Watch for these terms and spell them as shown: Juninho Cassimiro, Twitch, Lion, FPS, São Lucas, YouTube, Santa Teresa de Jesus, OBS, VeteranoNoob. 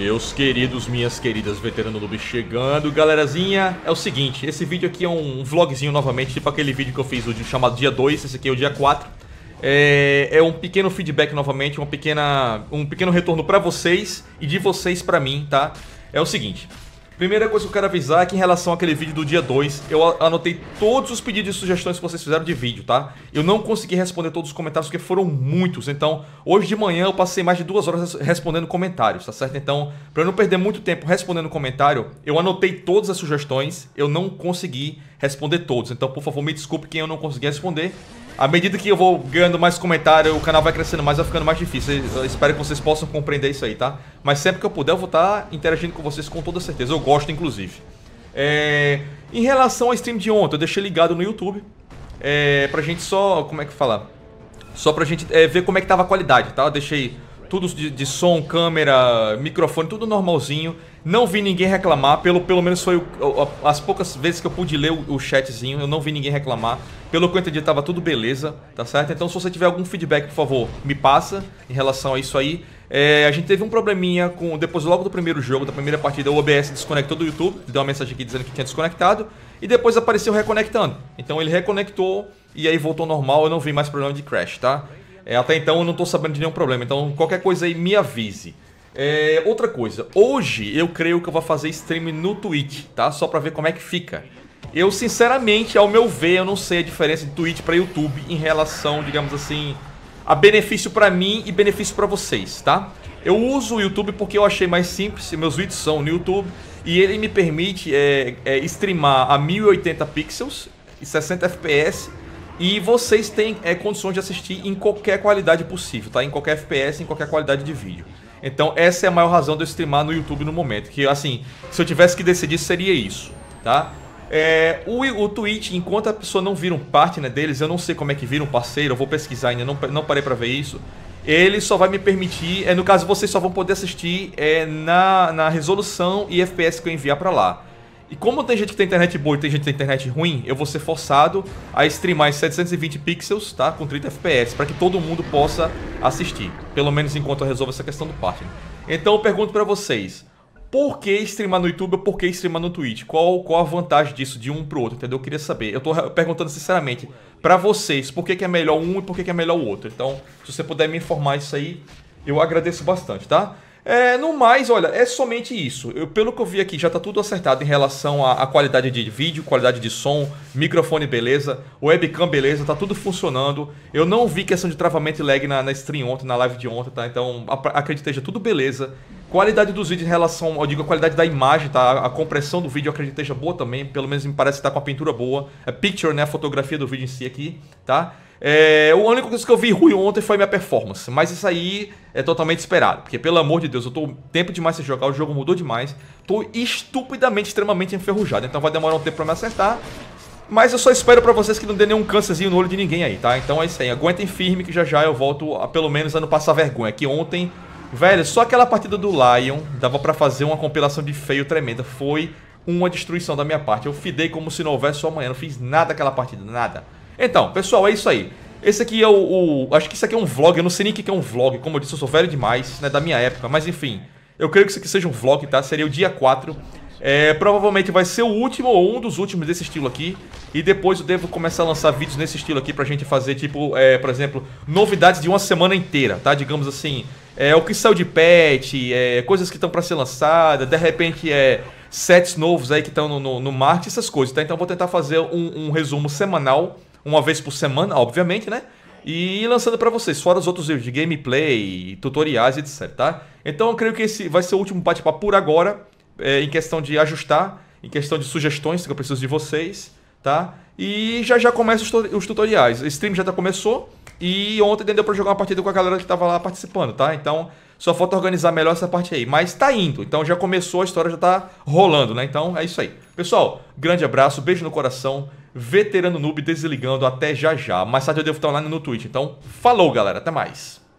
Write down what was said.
Meus queridos, minhas queridas, VeteranoNoob chegando. Galerazinha, é o seguinte, esse vídeo aqui é um vlogzinho novamente, tipo aquele vídeo que eu fiz hoje chamado dia 2, esse aqui é o dia 4. É um pequeno feedback novamente, um pequeno retorno pra vocês e de vocês pra mim, tá? É o seguinte, primeira coisa que eu quero avisar é que em relação àquele vídeo do dia 2, eu anotei todos os pedidos e sugestões que vocês fizeram de vídeo, tá? Eu não consegui responder todos os comentários porque foram muitos, então hoje de manhã eu passei mais de 2 horas respondendo comentários, tá certo? Então, pra eu não perder muito tempo respondendo comentário, eu anotei todas as sugestões, eu não consegui responder todos, então por favor me desculpe quem eu não consegui responder. À medida que eu vou ganhando mais comentário, o canal vai crescendo mais, vai ficando mais difícil. Eu espero que vocês possam compreender isso aí, tá? Mas sempre que eu puder, eu vou estar interagindo com vocês com toda certeza. Eu gosto, inclusive. Em relação ao stream de ontem, eu deixei ligado no YouTube. Pra gente só... Como é que fala? Só pra gente ver como é que tava a qualidade, tá? Eu deixei tudo de som, câmera, microfone, tudo normalzinho. Não vi ninguém reclamar, pelo menos foi as poucas vezes que eu pude ler o chatzinho, eu não vi ninguém reclamar. Pelo que eu entendi, tava tudo beleza, tá certo? Então se você tiver algum feedback, por favor, me passa em relação a isso aí. A gente teve um probleminha com, depois logo do primeiro jogo, da primeira partida, o OBS desconectou do YouTube, deu uma mensagem aqui dizendo que tinha desconectado, e depois apareceu reconectando. Então ele reconectou e aí voltou normal, eu não vi mais problema de crash, tá? Até então eu não tô sabendo de nenhum problema, então qualquer coisa aí me avise. Outra coisa, hoje eu creio que eu vou fazer stream no Twitch, tá? Só pra ver como é que fica. Eu sinceramente, ao meu ver, eu não sei a diferença de Twitch pra YouTube em relação, digamos assim, a benefício pra mim e benefício pra vocês, tá? Eu uso o YouTube porque eu achei mais simples, meus vídeos são no YouTube e ele me permite streamar a 1080 pixels e 60 fps. E vocês têm condições de assistir em qualquer qualidade possível, tá? Em qualquer FPS, em qualquer qualidade de vídeo. Então essa é a maior razão de eu streamar no YouTube no momento. Que assim, se eu tivesse que decidir seria isso, tá? O Twitch, enquanto a pessoa não vira um partner deles, eu não sei como é que vira um parceiro, eu vou pesquisar ainda, não parei pra ver isso. Ele só vai me permitir, no caso vocês só vão poder assistir na resolução e FPS que eu enviar pra lá. E como tem gente que tem internet boa e tem gente que tem internet ruim, eu vou ser forçado a streamar em 720 pixels, tá? Com 30 fps, para que todo mundo possa assistir. Pelo menos enquanto eu resolvo essa questão do partner. Então eu pergunto para vocês, por que streamar no YouTube ou por que streamar no Twitch? Qual a vantagem disso de um pro outro, entendeu? Eu queria saber. Eu tô perguntando sinceramente para vocês, por que é melhor um e por que é melhor o outro. Então, se você puder me informar isso aí, eu agradeço bastante, tá? No mais, olha, é somente isso. Pelo que eu vi aqui, já tá tudo acertado em relação à qualidade de vídeo, qualidade de som, microfone beleza, webcam beleza, tá tudo funcionando. Eu não vi questão de travamento e lag na stream ontem, na live de ontem, tá? Então, acredito que esteja tudo beleza. Qualidade dos vídeos em relação, eu digo, a qualidade da imagem, tá? A compressão do vídeo eu acredito que esteja boa também, pelo menos me parece que tá com a pintura boa. A picture, né? A fotografia do vídeo em si aqui, tá? O único que eu vi ruim ontem foi minha performance, mas isso aí é totalmente esperado, porque pelo amor de Deus, eu tô tempo demais sem jogar, o jogo mudou demais, tô extremamente enferrujado, então vai demorar um tempo pra me acertar, mas eu só espero pra vocês que não dê nenhum câncerzinho no olho de ninguém aí, tá? Então é isso aí, aguentem firme que já já eu volto a, pelo menos a não passar vergonha, que ontem, velho, só aquela partida do Lion dava pra fazer uma compilação de feio tremenda, foi uma destruição da minha parte, eu fidei como se não houvesse só amanhã, não fiz nada daquela partida, nada. Então, pessoal, é isso aí. Esse aqui é acho que isso aqui é um vlog, eu não sei nem o que é um vlog. Como eu disse, eu sou velho demais, né, da minha época. Mas enfim, eu creio que isso aqui seja um vlog, tá? Seria o dia 4. Provavelmente vai ser o último ou um dos últimos desse estilo aqui. E depois eu devo começar a lançar vídeos nesse estilo aqui pra gente fazer, tipo, por exemplo, novidades de uma semana inteira, tá? Digamos assim, o que saiu de patch, coisas que estão pra ser lançadas, de repente sets novos aí que estão no marketing, essas coisas, tá? Então eu vou tentar fazer um resumo semanal. Uma vez por semana, obviamente, né? E lançando pra vocês, fora os outros vídeos de gameplay, tutoriais, etc, tá? Então eu creio que esse vai ser o último bate-papo por agora, em questão de ajustar, em questão de sugestões que eu preciso de vocês, tá? E já já começa os tutoriais. O stream já começou e ontem deu pra jogar uma partida com a galera que tava lá participando, tá? Então só falta organizar melhor essa parte aí, mas tá indo. Então já começou, a história já tá rolando, né? Então é isso aí. Pessoal, grande abraço, beijo no coração. VeteranoNoob desligando, até já já. Mais tarde eu devo estar online no Twitch, então falou galera, até mais.